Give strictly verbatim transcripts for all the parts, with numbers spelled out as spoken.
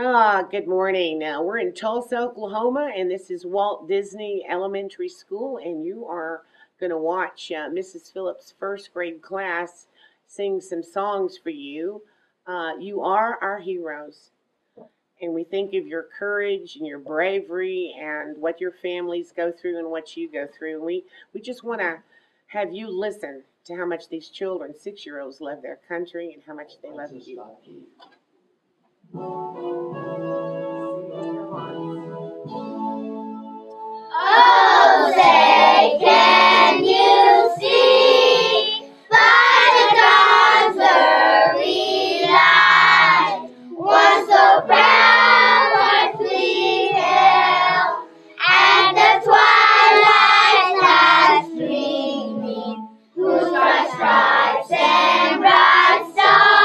Ah, good morning. Now we're in Tulsa, Oklahoma, and this is Walt Disney Elementary School, and you are going to watch uh, Missus Phillips' first grade class sing some songs for you. Uh, you are our heroes, and we think of your courage and your bravery and what your families go through and what you go through. And we, we just want to have you listen to how much these children, six-year-olds, love their country and how much they love you. Oh, say, can you see by the dawn's early light one so proud hearts we hail, and the twilight's last dreaming, whose bright stripes and bright stars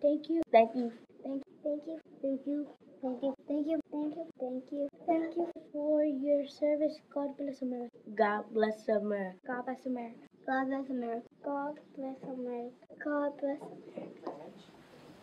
Thank you, thank you, thank you, thank you, thank you, thank you, thank you, thank you, thank you for your service. God bless America. God bless America. God bless America. God bless America. God bless America. God bless America.